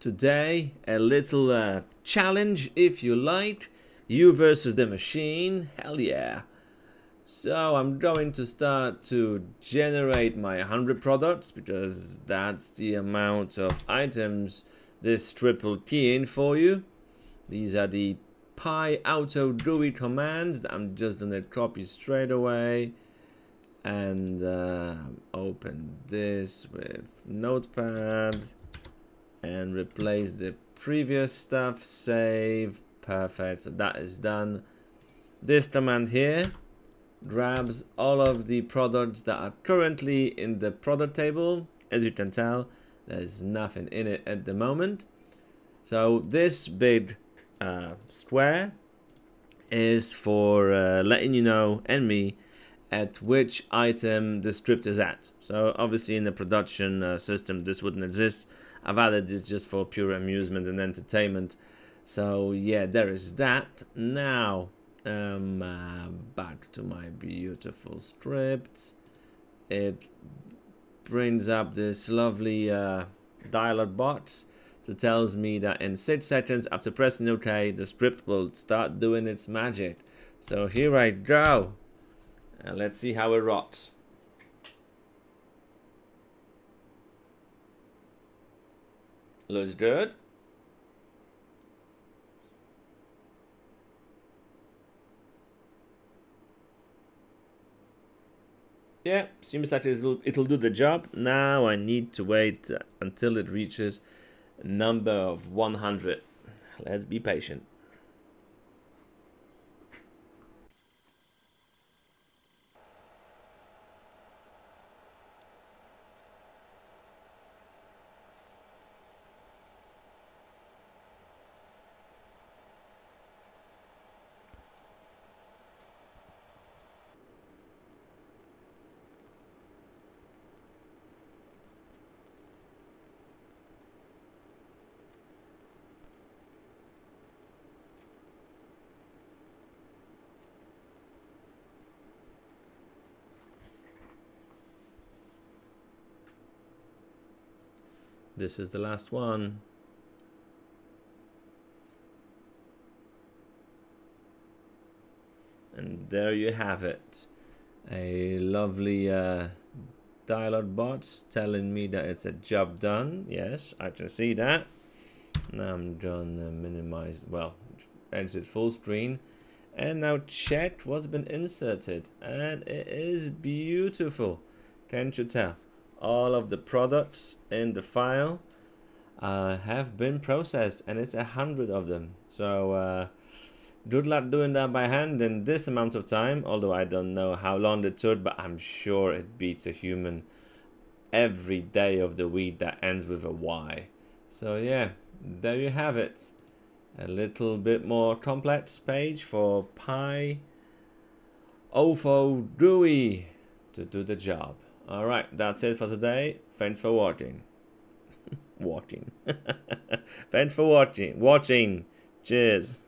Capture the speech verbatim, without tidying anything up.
today a little uh, challenge, if you like. You versus the machine. Hell yeah. So I'm going to start to generate my one hundred products, because that's the amount of items this triple key in for you. These are the PyAutoGUI commands that I'm just going to copy straight away. And uh, open this with Notepad and replace the previous stuff. Save. Perfect. So that is done. This command here grabs all of the products that are currently in the product table. As you can tell, there's nothing in it at the moment. So this big uh, square is for uh, letting you know, and me, at which item the script is at. So obviously in the production uh, system this wouldn't exist. I've added this just for pure amusement and entertainment. So yeah, there is that. Now um, uh, back to my beautiful script. It brings up this lovely uh, dialog box that tells me that in six seconds after pressing OK, the script will start doing its magic. So here I go. And let's see how it rots. Looks good. Yeah, seems like it'll, it'll do the job. Now I need to wait until it reaches a number of one hundred. Let's be patient. This is the last one. And there you have it. A lovely uh, dialog box telling me that it's a job done. Yes, I can see that. Now I'm gonna minimize, well, exit full screen. And now check what's been inserted. And it is beautiful. Can't you tell? All of the products in the file uh, have been processed, and it's a hundred of them. So uh, good luck doing that by hand in this amount of time, although I don't know how long it took, but I'm sure it beats a human every day of the week that ends with a Y. So yeah, there you have it. A little bit more complex page for PyAutoGUI to do the job. Alright, that's it for today. Thanks for watching. Watching. Thanks for watching. Watching. Cheers.